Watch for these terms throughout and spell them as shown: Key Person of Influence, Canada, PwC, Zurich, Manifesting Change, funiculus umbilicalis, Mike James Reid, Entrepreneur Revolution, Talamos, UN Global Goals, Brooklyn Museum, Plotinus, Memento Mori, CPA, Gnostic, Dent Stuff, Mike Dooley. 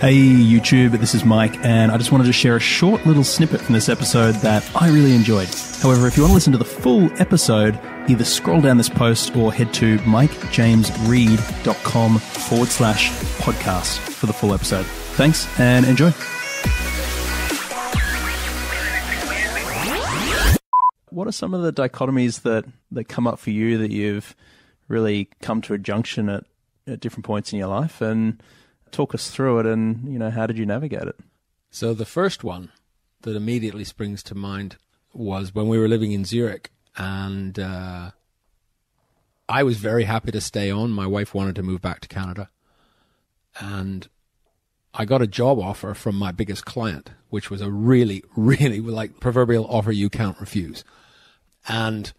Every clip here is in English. Hey YouTube, this is Mike, and I just wanted to share a short little snippet from this episode that I really enjoyed. However, if you want to listen to the full episode, either scroll down this post or head to mikejamesreid.com/podcast for the full episode. Thanks and enjoy. What are some of the dichotomies that come up for you that you've really come to a junction at different points in your life? And talk us through it, and how did you navigate it? So the first one that immediately springs to mind was when we were living in Zurich, and I was very happy to stay on. My wife wanted to move back to Canada, and I got a job offer from my biggest client, which was a really, really like proverbial offer you can't refuse. And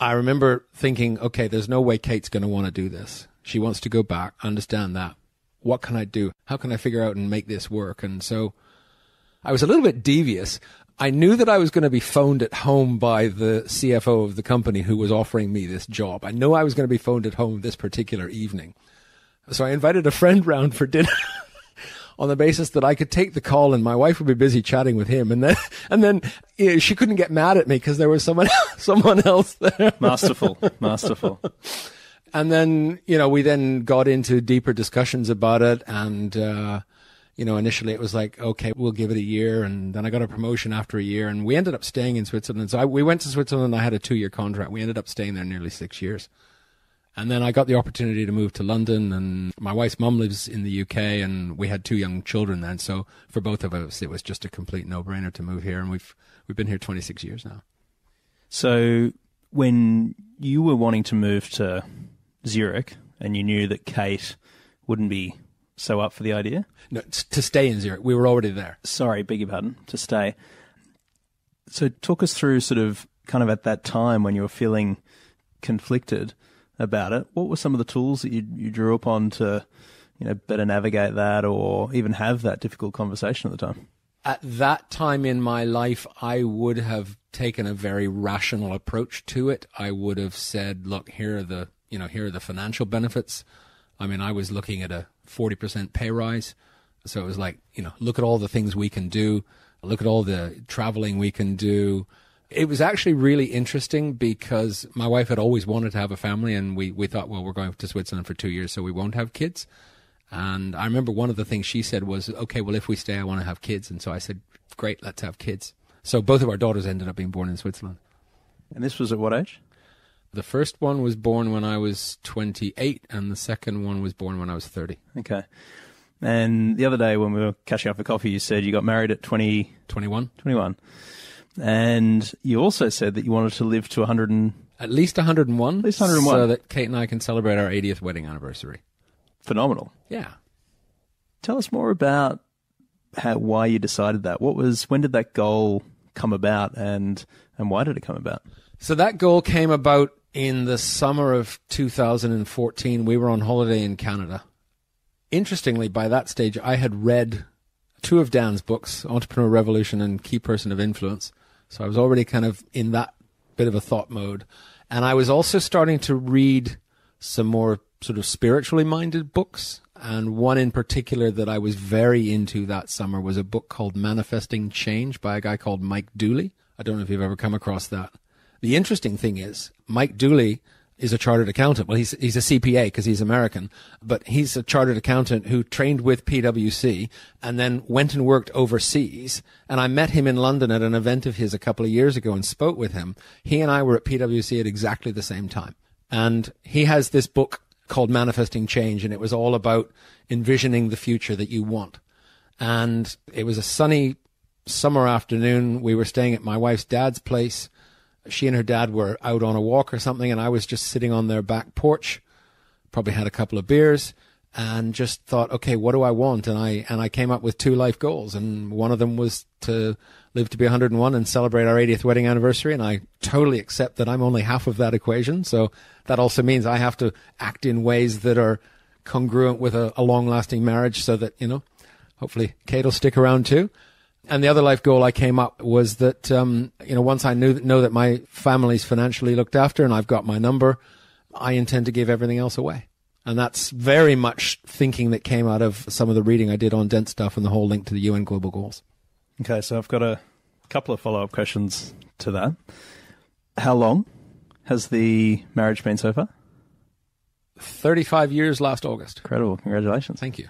I remember thinking, okay, there's no way Kate's going to want to do this. She wants to go back. I understand that. What can I do? How can I figure out and make this work? And so I was a little bit devious. I knew that I was going to be phoned at home by the CFO of the company who was offering me this job. I knew I was going to be phoned at home this particular evening. So I invited a friend round for dinner on the basis that I could take the call and my wife would be busy chatting with him. And then she couldn't get mad at me because there was someone else there. Masterful. And then, we then got into deeper discussions about it. And, initially it was like, okay, we'll give it a year. And then I got a promotion after a year, and we ended up staying in Switzerland. So we went to Switzerland. I had a 2-year contract. We ended up staying there nearly 6 years. And then I got the opportunity to move to London, and my wife's mum lives in the UK, and we had 2 young children then. So for both of us, it was just a complete no-brainer to move here. And we've been here 26 years now. So when you were wanting to move to Zurich, and you knew that Kate wouldn't be so up for the idea? No, to stay in Zurich. We were already there. Sorry, beg your pardon, to stay. So talk us through at that time when you were feeling conflicted about it. What were some of the tools that you drew upon to, better navigate that or even have that difficult conversation at the time? At that time in my life, I would have taken a very rational approach to it. I would have said, look, here are the financial benefits. I mean, I was looking at a 40% pay rise. So it was like, look at all the things we can do. Look at all the traveling we can do. It was actually really interesting because my wife had always wanted to have a family, and we thought, well, we're going to Switzerland for 2 years, so we won't have kids. And I remember one of the things she said was, okay, well, if we stay, I want to have kids. And so I said, great, let's have kids. So both of our daughters ended up being born in Switzerland. And this was at what age? The first one was born when I was 28, and the second one was born when I was 30. Okay. And the other day when we were catching up for coffee, you said you got married at 21. And you also said that you wanted to live to 101. So that Kate and I can celebrate our 80th wedding anniversary. Phenomenal. Yeah. Tell us more about why you decided that. When did that goal come about, and why did it come about? So that goal came about in the summer of 2014. We were on holiday in Canada. Interestingly, by that stage, I had read 2 of Dan's books, Entrepreneur Revolution and Key Person of Influence. So I was already kind of in that bit of a thought mode. And I was also starting to read some more sort of spiritually minded books. And one in particular that I was very into that summer was a book called Manifesting Change by a guy called Mike Dooley. I don't know if you've ever come across that. The interesting thing is Mike Dooley is a chartered accountant. Well, he's a CPA because he's American, but he's a chartered accountant who trained with PwC and then went and worked overseas. And I met him in London at an event of his a couple of years ago and spoke with him. He and I were at PwC at exactly the same time. And he has this book called Manifesting Change, and it was all about envisioning the future that you want. And it was a sunny summer afternoon. We were staying at my wife's dad's place. She and her dad were out on a walk or something, and I was just sitting on their back porch, probably had a couple of beers, and just thought, okay, what do I want? And I came up with 2 life goals, and one of them was to live to be 101 and celebrate our 80th wedding anniversary. And I totally accept that I'm only half of that equation. So that also means I have to act in ways that are congruent with a long-lasting marriage so that, hopefully Kate will stick around too. And the other life goal I came up was that, once I know that my family's financially looked after and I've got my number, I intend to give everything else away. And that's very much thinking that came out of some of the reading I did on Dent Stuff and the whole link to the UN Global Goals. Okay, so I've got a couple of follow-up questions to that. How long has the marriage been so far? 35 years last August. Incredible. Congratulations. Thank you.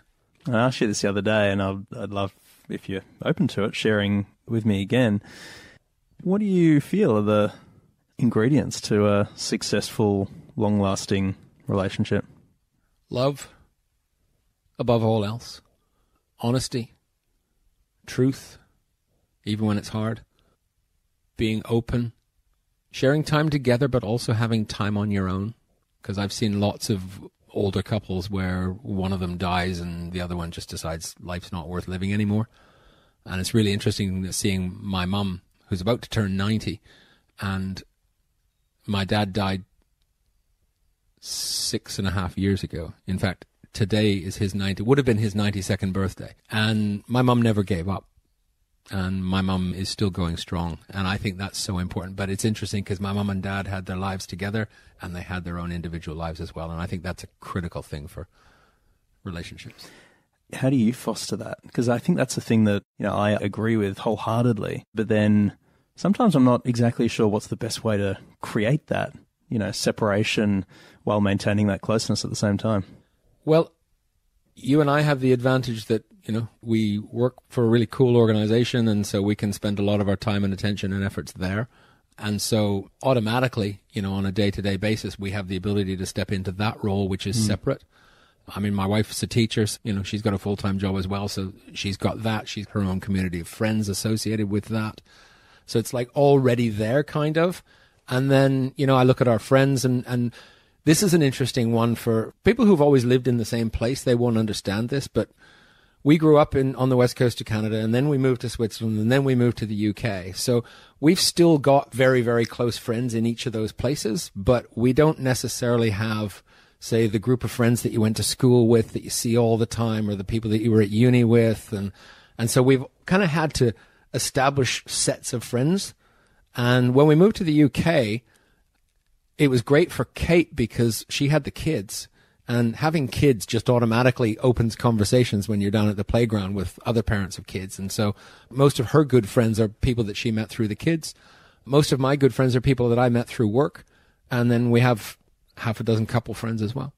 I asked you this the other day, and I'd love, if you're open to it, sharing with me again. What do you feel are the ingredients to a successful, long-lasting relationship? Love, above all else. Honesty. Truth, even when it's hard. Being open. Sharing time together, but also having time on your own. Because I've seen lots of older couples where one of them dies and the other one just decides life's not worth living anymore. And it's really interesting seeing my mum, who's about to turn 90, and my dad died 6.5 years ago. In fact, today is his would have been his 92nd birthday. And my mum never gave up. And my mum is still going strong. And I think that's so important. But it's interesting because my mum and dad had their lives together and they had their own individual lives as well. And I think that's a critical thing for relationships. How do you foster that? Because I think that's the thing that, you know, I agree with wholeheartedly. But then sometimes I'm not exactly sure what's the best way to create that, you know, separation while maintaining that closeness at the same time. Well, you and I have the advantage that, you know, we work for a really cool organization, and so we can spend a lot of our time and attention and efforts there. And so automatically, you know, on a day-to-day basis, we have the ability to step into that role, which is separate. I mean, my wife's a teacher, so, you know, she's got a full-time job as well. So she's got that. She's her own community of friends associated with that. So it's like already there, kind of. And then, you know, I look at our friends, and this is an interesting one for people who've always lived in the same place. They won't understand this, but we grew up on the west coast of Canada, and then we moved to Switzerland, and then we moved to the UK. So we've still got very, very close friends in each of those places, but we don't necessarily have, say, the group of friends that you went to school with that you see all the time, or the people that you were at uni with. And so we've kind of had to establish sets of friends. And when we moved to the UK, it was great for Kate because she had the kids. And having kids just automatically opens conversations when you're down at the playground with other parents of kids. And so most of her good friends are people that she met through the kids. Most of my good friends are people that I met through work. And then we have half a dozen couple friends as well.